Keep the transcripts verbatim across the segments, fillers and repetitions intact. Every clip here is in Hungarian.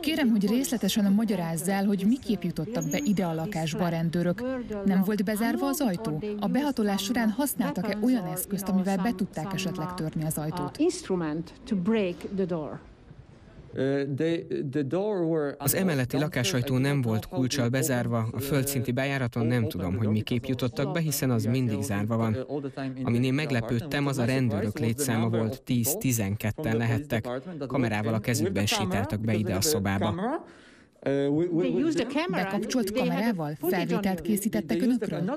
Kérem, hogy részletesen magyarázzál, hogy miképp jutottak be ide a lakásba a rendőrök. Nem volt bezárva az ajtó? A behatolás során használtak-e olyan eszközt, amivel be tudták esetleg törni az ajtót? Az emeleti lakásajtó nem volt kulccsal bezárva, a földszinti bejáraton nem tudom, hogy miképp jutottak be, hiszen az mindig zárva van. Amin én meglepődtem, az a rendőrök létszáma volt, tíz-tizenketten lehettek, kamerával a kezükben sétáltak be ide a szobába. Bekapcsolt kamerával? Felvételt készítettek önökről?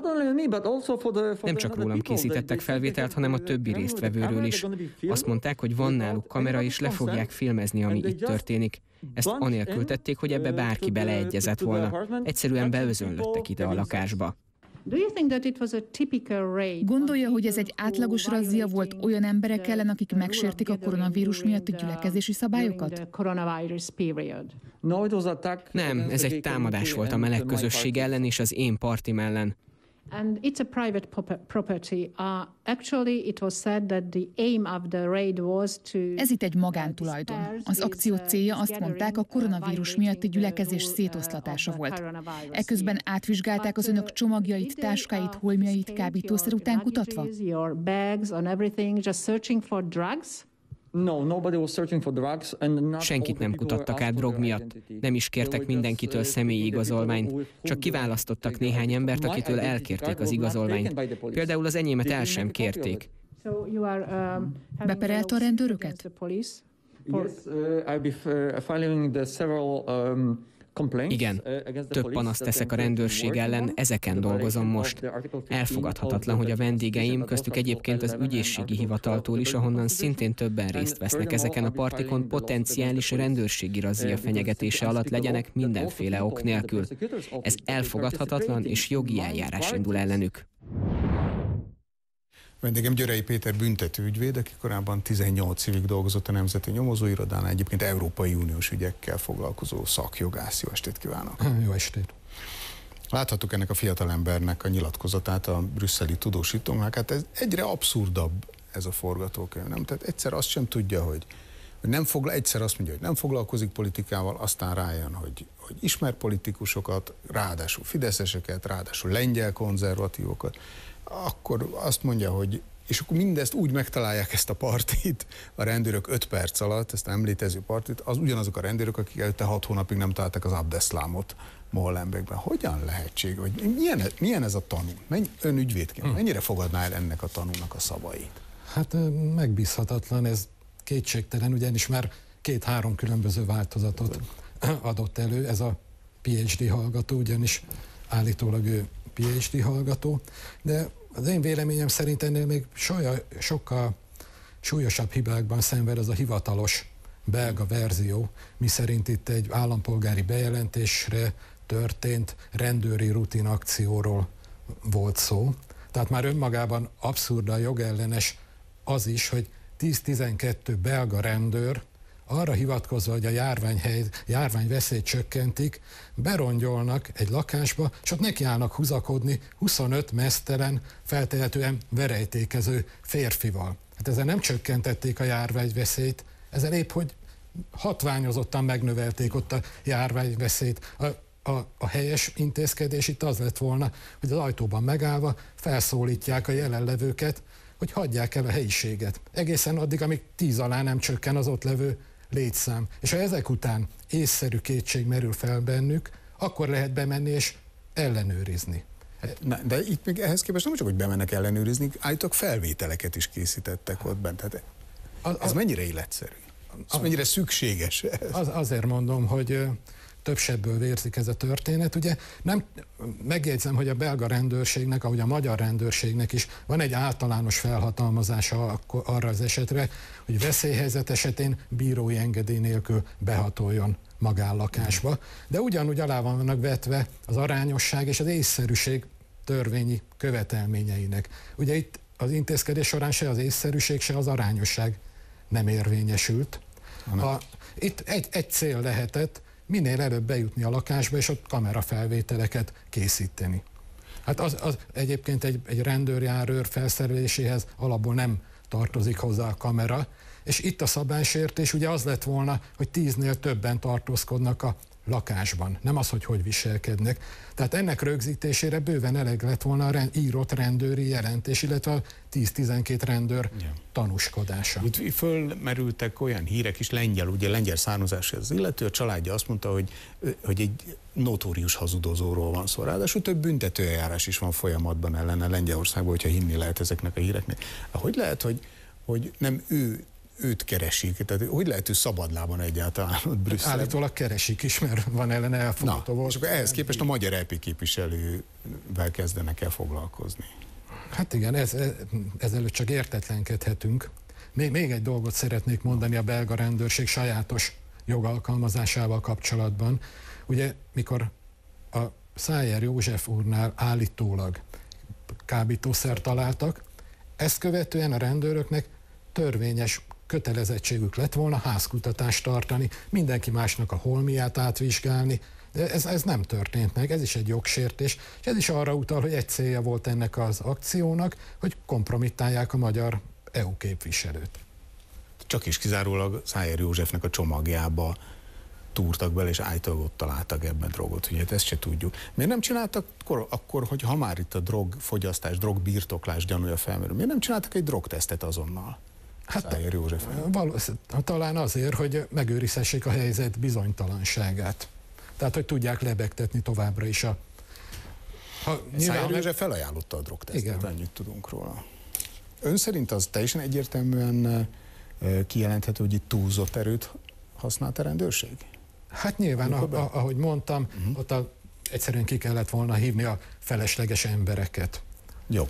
Nem csak rólam készítettek felvételt, hanem a többi résztvevőről is. Azt mondták, hogy van náluk kamera, és le fogják filmezni, ami itt történik. Ezt anélkül tették, hogy ebbe bárki beleegyezett volna. Egyszerűen beözönlöttek ide a lakásba. Gondolja, hogy ez egy átlagos razzia volt olyan emberek ellen, akik megsértik a koronavírus miatt a gyülekezési szabályokat? Nem, ez egy támadás volt a meleg közösség ellen és az én partim ellen. And it's a private property. Uh, actually, it was said that the aim of the raid was to. Ez itt egy magántulajdon. Az akció célja, azt mondták, a koronavírus miatti gyülekezés szétoszlatása volt. Eközben átvizsgálták az önök csomagjait, táskáit, holmjait, kábítószer után kutatva? Senkit nem kutattak át drog miatt, nem is kértek mindenkitől személyi igazolványt, csak kiválasztottak néhány embert, akitől elkérték az igazolványt. Például az enyémet el sem kérték. Beperelte a rendőröket? Igen, több panaszt teszek a rendőrség ellen, ezeken dolgozom most. Elfogadhatatlan, hogy a vendégeim, köztük egyébként az ügyészségi hivataltól is, ahonnan szintén többen részt vesznek ezeken a partikon, potenciális rendőrségi razzia fenyegetése alatt legyenek mindenféle ok nélkül. Ez elfogadhatatlan, és jogi eljárás indul ellenük. Vendégem Györei Péter büntetőügyvéd, aki korábban tizennyolc évig dolgozott a Nemzeti Nyomozóirodánál, egyébként Európai Uniós ügyekkel foglalkozó szakjogász. Jó estét kívánok! Jó estét! Láthattuk ennek a fiatalembernek a nyilatkozatát a brüsszeli tudósítónak. Hát ez egyre abszurdabb ez a forgatókönyv, nem? Tehát egyszer azt sem tudja, hogy nem foglal, egyszer azt mondja, hogy nem foglalkozik politikával, aztán rájön, hogy, hogy ismer politikusokat, ráadásul fideszeseket, ráadásul lengyel konzervatívokat. Akkor azt mondja, hogy és akkor mindezt úgy megtalálják ezt a partit, a rendőrök öt perc alatt, ezt a említező partit, az ugyanazok a rendőrök, akik előtte hat hónapig nem találták az Abdeszlámot Mollenbekben. Hogyan lehetség, hogy milyen, milyen ez a tanú? Menj, ön ügyvédként, mennyire fogadná el ennek a tanúnak a szavait? Hát megbízhatatlan, ez kétségtelen, ugyanis már két-három különböző változatot adott elő, ez a PhD hallgató, ugyanis állítólag ő PhD hallgató, de az én véleményem szerint ennél még soja, sokkal súlyosabb hibákban szenved az a hivatalos belga verzió, miszerint itt egy állampolgári bejelentésre történt rendőri rutin akcióról volt szó. Tehát már önmagában abszurd a jogellenes az is, hogy tíz-tizenkettő belga rendőr arra hivatkozva, hogy a járványhely, járványveszélyt csökkentik, berongyolnak egy lakásba, és ott nekiállnak húzakodni huszonöt mesztelen, feltehetően verejtékező férfival. Hát ezzel nem csökkentették a járványveszélyt, ezzel épp, hogy hatványozottan megnövelték ott a járványveszélyt. A, a, a helyes intézkedés itt az lett volna, hogy az ajtóban megállva felszólítják a jelenlevőket, hogy hagyják el a helyiséget. Egészen addig, amíg tíz alá nem csökken az ott levő létszám. És ha ezek után észszerű kétség merül fel bennük, akkor lehet bemenni és ellenőrizni. Na, de itt még ehhez képest nem csak, hogy bemennek ellenőrizni, állítólag felvételeket is készítettek ott bent. Tehát ez mennyire életszerű? Ez mennyire szükséges? Az, azért mondom, hogy több sebből vérzik ez a történet. Ugye nem, megjegyzem, hogy a belga rendőrségnek, ahogy a magyar rendőrségnek is van egy általános felhatalmazása arra az esetre, hogy veszélyhelyzet esetén bírói engedély nélkül behatoljon magánlakásba. De ugyanúgy alá vannak vetve az arányosság és az észszerűség törvényi követelményeinek. Ugye itt az intézkedés során se az észszerűség, se az arányosság nem érvényesült. A, itt egy, egy cél lehetett, minél előbb bejutni a lakásba, és ott kamerafelvételeket készíteni. Hát az, az egyébként egy, egy rendőrjárőr felszereléséhez alapból nem tartozik hozzá a kamera, és itt a szabálysértés ugye az lett volna, hogy tíznél többen tartózkodnak a lakásban, nem az, hogy hogy viselkednek. Tehát ennek rögzítésére bőven eleg lett volna a rend, írott rendőri jelentés, illetve a tíz-tizenkét rendőr ja. tanúskodása. Itt fölmerültek olyan hírek is, lengyel, ugye lengyel származású az illető, a családja azt mondta, hogy, hogy egy notórius hazudozóról van szó, ráadásul több büntetőeljárás is van folyamatban ellene Lengyelországban, hogyha hinni lehet ezeknek a híreknek. Hogy lehet, hogy, hogy nem ő őt keresik? Tehát hogy lehet, ő szabadlábon egyáltalán ott Brüsszelben? Állítólag keresik is, mert van ellene elfogható volt. És akkor ehhez képest a magyar é pé képviselővel kezdenek el foglalkozni. Hát igen, ez, ezelőtt csak értetlenkedhetünk. Még, még egy dolgot szeretnék mondani a belga rendőrség sajátos jogalkalmazásával kapcsolatban. Ugye, mikor a Szájer József úrnál állítólag kábítószer találtak, ezt követően a rendőröknek törvényes kötelezettségük lett volna házkutatást tartani, mindenki másnak a holmiát átvizsgálni, de ez, ez nem történt meg, ez is egy jogsértés, és ez is arra utal, hogy egy célja volt ennek az akciónak, hogy kompromittálják a magyar é u képviselőt. Csak is kizárólag Szájer Józsefnek a csomagjába túrtak bele, és állítólag ott találtak ebben drogot, ugye ezt se tudjuk. Miért nem csináltak akkor, hogy ha már itt a drogfogyasztás, drogbirtoklás gyanúja felmerül, miért nem csináltak egy drogtesztet azonnal? Hát talán azért, hogy megőrizhessék a helyzet bizonytalanságát. Tehát, hogy tudják lebegtetni továbbra is a... Szájer József felajánlotta a drogtesztet, annyit tudunk róla. Ön szerint az teljesen egyértelműen kijelenthető, hogy itt túlzott erőt használt a rendőrség? Hát nyilván, a, a, ahogy mondtam, uh-huh. ott a, egyszerűen ki kellett volna hívni a felesleges embereket. Jó.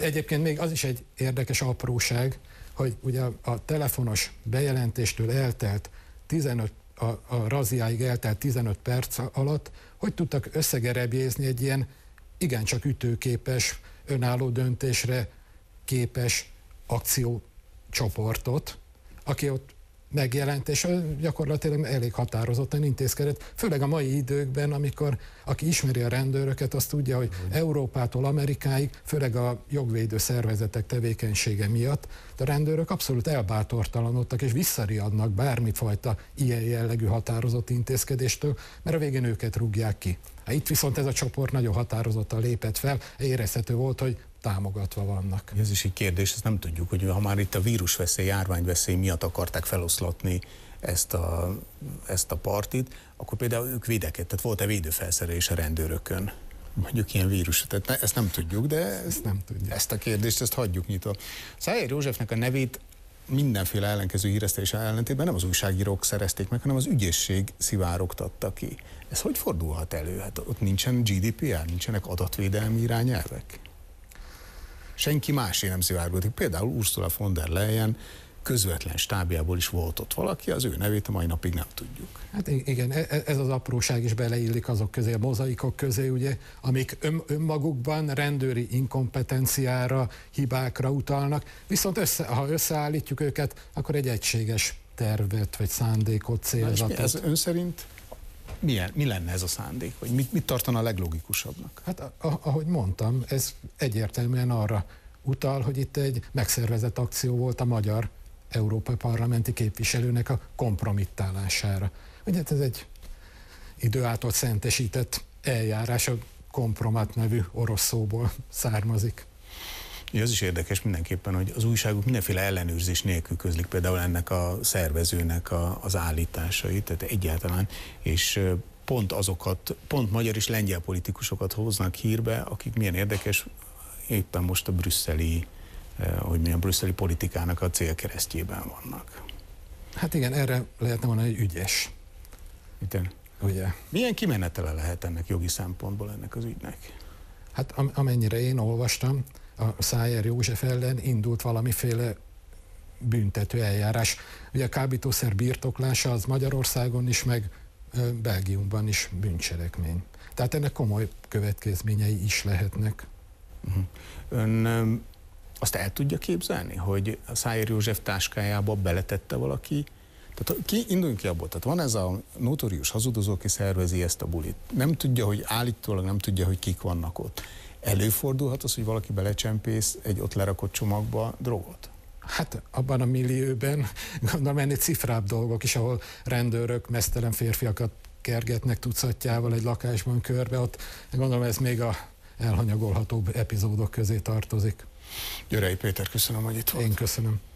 Egyébként még az is egy érdekes apróság, hogy ugye a telefonos bejelentéstől eltelt tizenöt, a, a raziáig eltelt tizenöt perc alatt, hogy tudtak összegerebjézni egy ilyen igencsak ütőképes, önálló döntésre képes akciócsoportot, aki ott megjelent, és gyakorlatilag elég határozottan intézkedett, főleg a mai időkben, amikor aki ismeri a rendőröket, azt tudja, hogy Európától Amerikáig, főleg a jogvédő szervezetek tevékenysége miatt, a rendőrök abszolút elbátortalanodtak, és visszariadnak bármifajta ilyen jellegű határozott intézkedéstől, mert a végén őket rúgják ki. Hát itt viszont ez a csoport nagyon határozottan lépett fel, érezhető volt, hogy támogatva vannak. Ez is egy kérdés, ezt nem tudjuk, hogy ha már itt a vírusveszély, járványveszély miatt akarták feloszlatni ezt a, ezt a partit, akkor például ők védekedtek, volt-e védőfelszerelés a rendőrökön? Mondjuk ilyen vírus, tehát ne, ezt nem tudjuk, de ezt, nem tudjuk. ezt a kérdést ezt hagyjuk nyitva. Szájer Józsefnek a nevét mindenféle ellenkező híresztelés ellentétben nem az újságírók szerezték meg, hanem az ügyészség szivárogtatta ki. Ez hogy fordulhat elő? Hát ott nincsen gé dé pé er, nincsenek adatvédelmi irányelvek? Senki másé nem szivárgódik. Például Ursula von der Leyen közvetlen stábjából is volt ott valaki, az ő nevét a mai napig nem tudjuk. Hát igen, ez az apróság is beleillik azok közé, a mozaikok közé, ugye, amik ön, önmagukban rendőri inkompetenciára, hibákra utalnak, viszont össze, ha összeállítjuk őket, akkor egy egységes tervet, vagy szándékot, célzatot. Na, és mi ez ön szerint? Milyen, mi lenne ez a szándék? Hogy mit, mit tartana a leglogikusabbnak? Hát a, ahogy mondtam, ez egyértelműen arra utal, hogy itt egy megszervezett akció volt a magyar európai parlamenti képviselőnek a kompromittálására. Ugye ez egy időától szentesített eljárás, a kompromat nevű orosz szóból származik. Ja, ez is érdekes mindenképpen, hogy az újságok mindenféle ellenőrzés nélkül közlik például ennek a szervezőnek a, az állításait, tehát egyáltalán, és pont azokat, pont magyar és lengyel politikusokat hoznak hírbe, akik milyen érdekes, éppen most a brüsszeli, hogy milyen brüsszeli politikának a célkeresztjében vannak. Hát igen, erre lehetne mondani, hogy ügyes. Itten. Ugye? Milyen kimenetele lehet ennek jogi szempontból ennek az ügynek? Hát am amennyire én olvastam, a Szájer József ellen indult valamiféle büntető eljárás. Ugye a kábítószer birtoklása az Magyarországon is, meg Belgiumban is bűncselekmény. Tehát ennek komoly következményei is lehetnek. Ön azt el tudja képzelni, hogy a Szájer József táskájába beletette valaki? Tehát ki, induljunk ki abból, tehát van ez a notórius hazudozó, aki szervezi ezt a bulit. Nem tudja, hogy állítólag nem tudja, hogy kik vannak ott. Előfordulhat az, hogy valaki belecsempész egy ott lerakott csomagba drogot? Hát abban a millióben gondolom ennél cifrább dolgok is, ahol rendőrök mesztelen férfiakat kergetnek tucatjával egy lakásban körbe, ott gondolom ez még a elhanyagolhatóbb epizódok közé tartozik. Györei Péter, köszönöm, hogy itt volt. Én köszönöm.